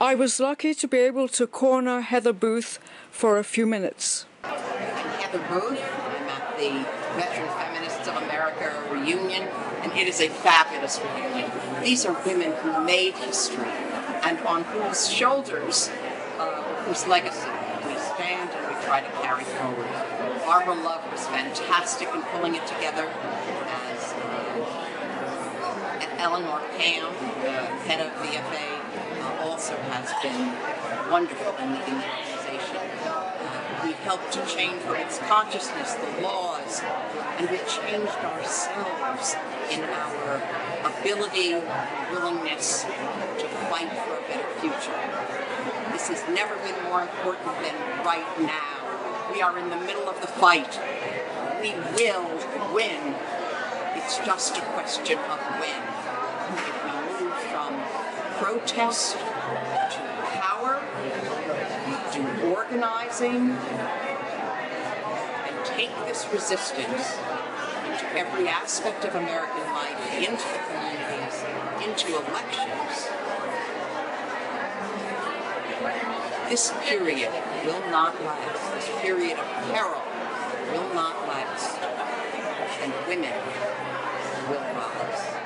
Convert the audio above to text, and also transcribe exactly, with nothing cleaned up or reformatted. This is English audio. I was lucky to be able to corner Heather Booth for a few minutes. Heather Booth, I'm at the Veteran Feminists of America reunion, and it is a fabulous reunion. These are women who made history and on whose shoulders, uh, whose legacy we stand and we try to carry forward. Barbara Love was fantastic in pulling it together, as uh, and Eleanor Pam, the head of V F A, also has been wonderful in leading the organization. Uh, we helped to change its consciousness, the laws, and we changed ourselves in our ability, willingness to fight for a better future. This has never been more important than right now. We are in the middle of the fight. We will win. It's just a question of when. If we move from protest to power, to organizing, and take this resistance into every aspect of American life, into the communities, into elections, this period will not last. This period of peril will not last, and women will rise.